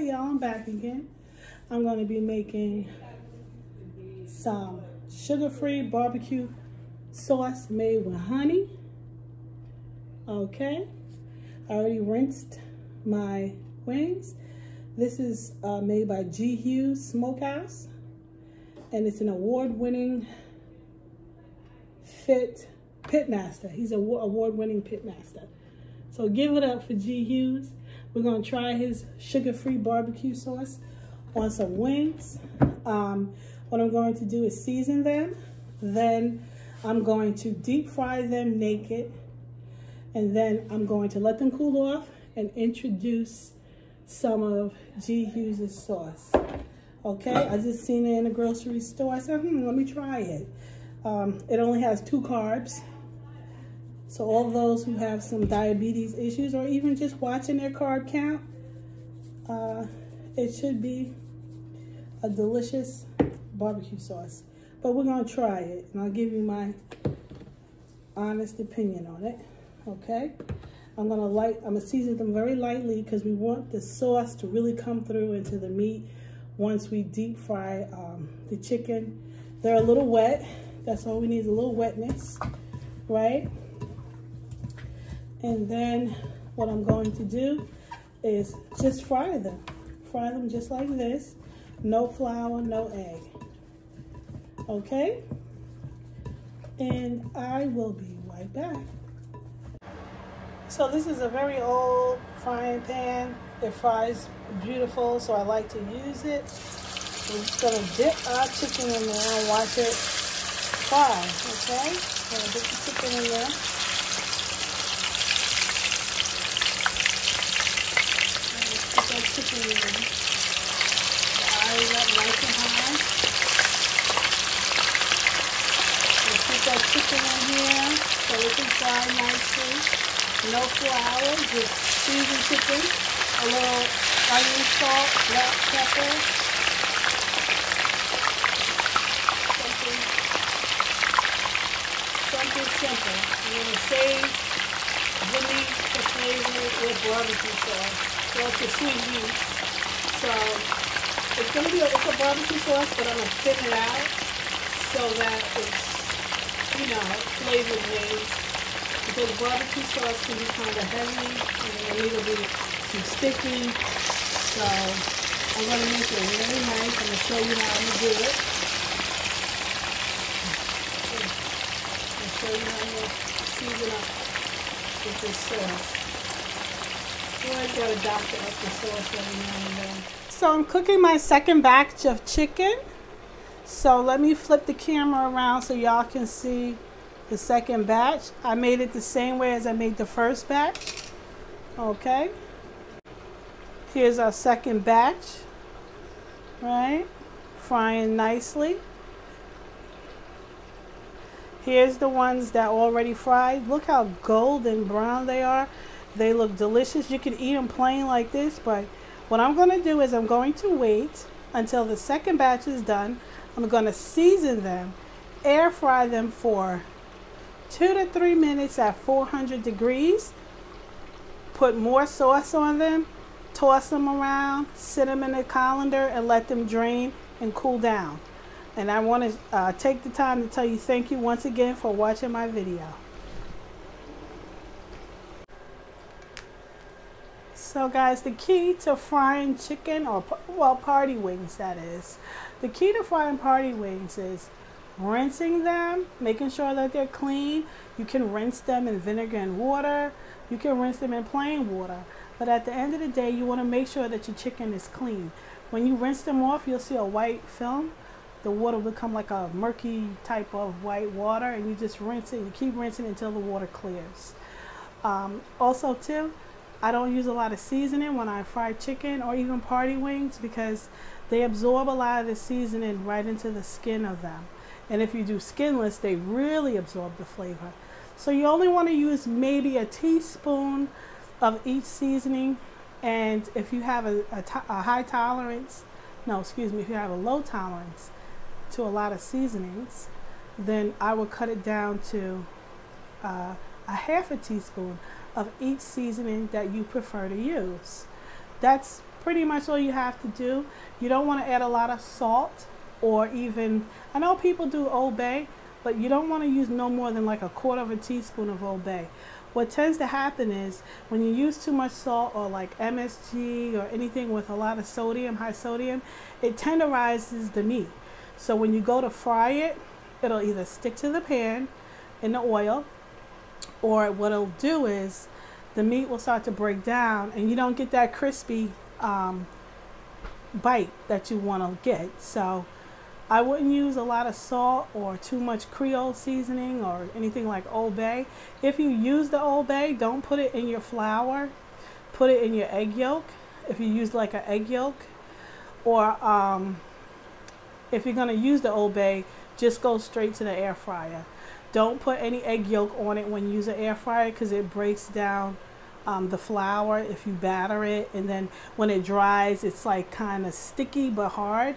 Hey y'all, I'm back again. I'm going to be making some sugar-free barbecue sauce made with honey. Okay, I already rinsed my wings. This is made by G Hughes Smokehouse, and it's an award-winning pitmaster. He's an award-winning pitmaster. So give it up for G Hughes. We're gonna try his sugar-free barbecue sauce on some wings. What I'm going to do is season them. Then I'm going to deep fry them naked. And then I'm going to let them cool off and introduce some of G Hughes' sauce. Okay, I just seen it in the grocery store. I said, let me try it. It only has 2 carbs. So all those who have some diabetes issues or even just watching their carb count, it should be a delicious barbecue sauce. But we're going to try it, and I'll give you my honest opinion on it, okay? I'm going to season them very lightly because we want the sauce to really come through into the meat once we deep fry the chicken. They're a little wet. That's all we need is a little wetness, right? And then what I'm going to do is just fry them. Fry them just like this. No flour, no egg. Okay? And I will be right back. So this is a very old frying pan. It fries beautiful, so I like to use it. We're just gonna dip our chicken in there and watch it fry, okay? Gonna dip the chicken in there. Nicely, no flour, just seasoned chicken, a little onion, salt, black pepper. Something simple. You're going to save really the flavor with barbecue sauce. So it's a sweet heat. So it's going to be it's a barbecue sauce, but I'm going to thin it out so that it's, you know, flavored ways. Because barbecue sauce can be kind of heavy and it'll be too sticky. So I'm going to make it really nice. I'm going to show you how I'm going to do it. I'm going to show you how I'm going to season up with this sauce. I like to doctor up the sauce every now and then. So I'm cooking my second batch of chicken. So let me flip the camera around so y'all can see the second batch. I made it the same way as I made the first batch. Okay. Here's our second batch. Right? Frying nicely. Here's the ones that already fried. Look how golden brown they are. They look delicious. You can eat them plain like this, but what I'm going to do is I'm going to wait until the second batch is done. I'm going to season them, air fry them for 2 to 3 minutes at 400 degrees, put more sauce on them, toss them around, sit them in a colander and let them drain and cool down. And I want to take the time to tell you thank you once again for watching my video. So guys, the key to frying chicken, or well, party wings that is, the key to frying party wings is rinsing them, making sure that they're clean. You can rinse them in vinegar and water. You can rinse them in plain water. But at the end of the day, you want to make sure that your chicken is clean. When you rinse them off, you'll see a white film. The water will become like a murky type of white water, and you just rinse it. You keep rinsing until the water clears. Also, too, I don't use a lot of seasoning when I fry chicken or even party wings because they absorb a lot of the seasoning right into the skin of them. And if you do skinless, they really absorb the flavor. So you only want to use maybe a teaspoon of each seasoning. And if you have a high tolerance, no, excuse me, if you have a low tolerance to a lot of seasonings, then I would cut it down to a half a teaspoon of each seasoning that you prefer to use. That's pretty much all you have to do. You don't want to add a lot of salt, or even, I know people do Old Bay, but you don't want to use no more than like a quarter of a teaspoon of Old Bay. What tends to happen is when you use too much salt, or like MSG or anything with a lot of sodium, high sodium, it tenderizes the meat. So when you go to fry it, it'll either stick to the pan in the oil, or what it'll do is the meat will start to break down and you don't get that crispy bite that you want to get. So I wouldn't use a lot of salt or too much Creole seasoning or anything like Old Bay. If you use the Old Bay, don't put it in your flour. Put it in your egg yolk. If you use like an egg yolk, or if you're gonna use the Old Bay, just go straight to the air fryer. Don't put any egg yolk on it when you use an air fryer, because it breaks down the flour if you batter it, and then when it dries, it's like kind of sticky but hard.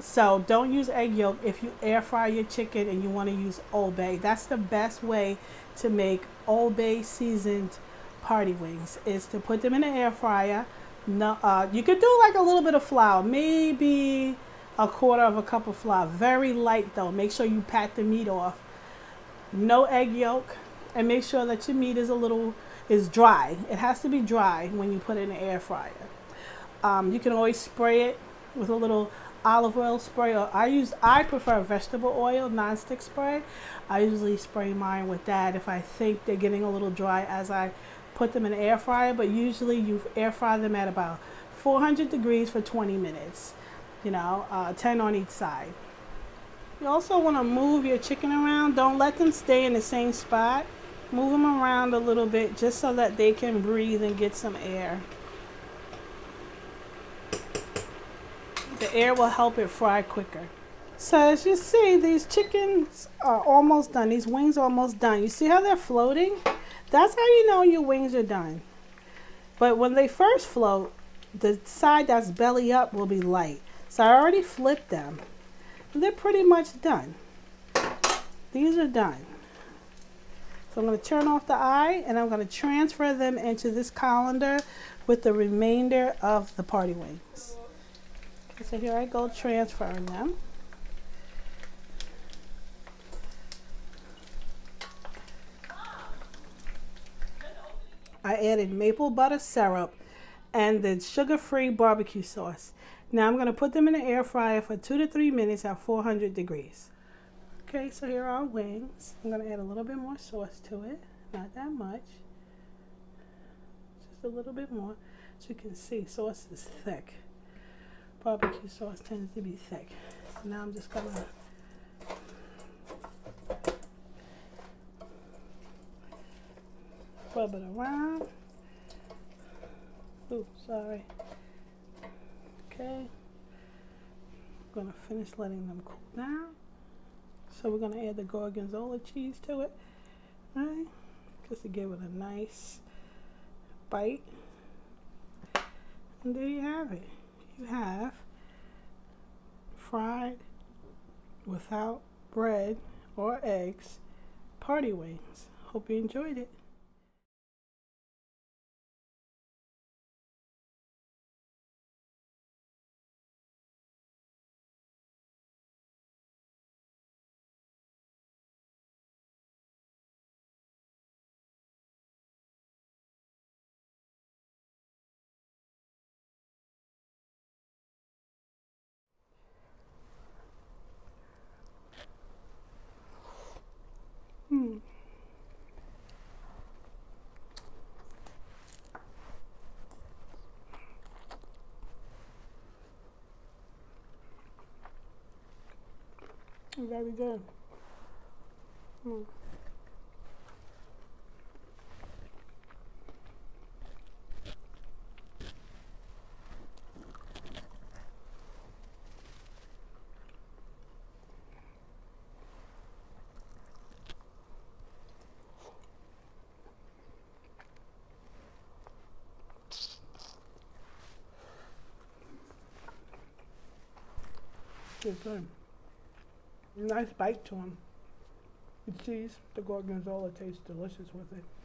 So don't use egg yolk if you air fry your chicken and you want to use Old Bay. That's the best way to make Old Bay seasoned party wings, is to put them in an air fryer. No, you could do like a little bit of flour, maybe a quarter of a cup of flour. Very light though. Make sure you pat the meat off. No egg yolk, and make sure that your meat is a little, is dry. It has to be dry when you put it in the air fryer. You can always spray it with a little olive oil spray, or I prefer vegetable oil, non-stick spray. I usually spray mine with that if I think they're getting a little dry as I put them in the air fryer, but usually you air fry them at about 400 degrees for 20 minutes, you know, 10 on each side. You also want to move your chicken around. Don't let them stay in the same spot. Move them around a little bit just so that they can breathe and get some air. The air will help it fry quicker. So as you see, these chickens are almost done. These wings are almost done. You see how they're floating? That's how you know your wings are done. But when they first float, the side that's belly up will be light. So I already flipped them. They're pretty much done. These are done. So I'm going to turn off the eye, and I'm going to transfer them into this colander with the remainder of the party wings. So here I go, transferring them. I added maple butter syrup and the sugar-free barbecue sauce. Now I'm going to put them in the air fryer for 2 to 3 minutes at 400 degrees. Okay, so here are our wings. I'm going to add a little bit more sauce to it. Not that much. Just a little bit more. As you can see, sauce is thick. Barbecue sauce tends to be thick. So now I'm just going to rub it around. Ooh, sorry. Okay. I'm going to finish letting them cool down. So we're going to add the Gorgonzola cheese to it. All right. Just to give it a nice bite. And there you have it. You have fried without bread or eggs party wings. Hope you enjoyed it. Very good. It's good. Nice bite to them. The cheese, the Gorgonzola tastes delicious with it.